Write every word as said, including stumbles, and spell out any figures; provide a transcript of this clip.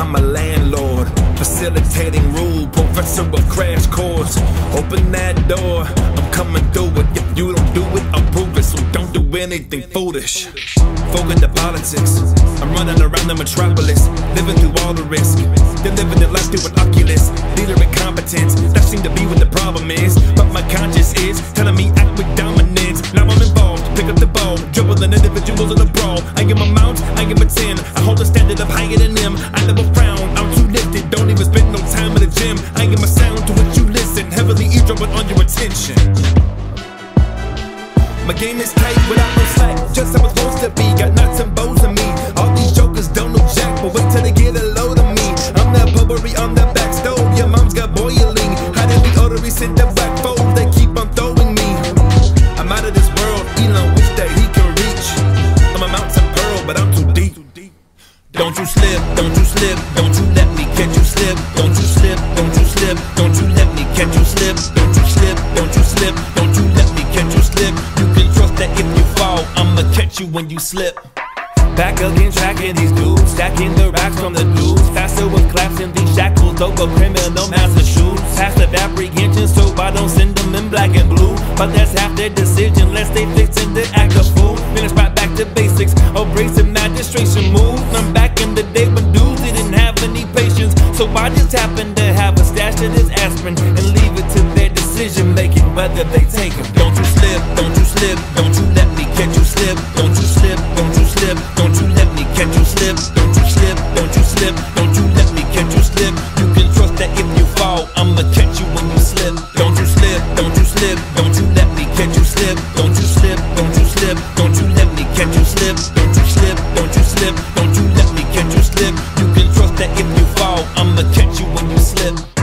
I'm a landlord, facilitating rule, professor of crash course. Open that door, I'm coming through it. If you don't do it, I'll prove it. So don't do anything foolish. Forget the politics, I'm running around the metropolis, living through all the risk. They're living their life through an Oculus, leader incompetence. That seemed to be what the problem is, but my conscience is telling me act with dominance. Now I'm involved, pick up the ball, dribbling individuals in a brawl. I am a mount, I am a ten, I hold a standard up higher than them. I never frown, I'm too lifted, don't even spend no time in the gym. I am a sound to which you listen, heavily eavesdropping on your attention. My game is tight without no slack, just how it's supposed to be. Got nuts and bows on me. All these jokers don't know jack, but wait till they get a load of me. I'm that Burberry on the back stove. Your mom's got boiling. How did the artery send the black fold? They keep on throwing me. I'm out of this world. Elon wish that he can reach. I'm a mountain pearl, but I'm too deep. Don't you slip, don't you slip, don't you let me catch you slip. Don't you slip, don't you slip, don't you let me catch you slip. Don't you slip, don't you slip, don't you let me catch you slip. That if you fall, I'ma catch you when you slip. Back again, tracking these dudes, stacking the racks from the dudes. Faster with claps in these shackles, over criminal master shoes. Passive apprehension, so I don't send them in black and blue. But that's half their decision, lest they fix in the act of fool. Finish right back to basics, abrasive magistration moves. I'm back in the day when dudes didn't have any patience, so I just happened to have a stash that is aspirin and leave it to their decision making whether they take it. Don't you slip, don't you slip, don't you let me catch you slip. Don't you slip, don't you slip, don't you let me catch you slip. Don't you slip, don't you slip, don't you let me catch you slip. You can trust that if you fall, I'ma catch you when you slip. Don't you slip, don't you slip, don't you let me catch you slip. Don't you slip, don't you slip, don't you let me catch you slip. Don't you slip, don't you slip, don't you let me catch you slip. You can trust that if you fall, I'ma catch you when you slip.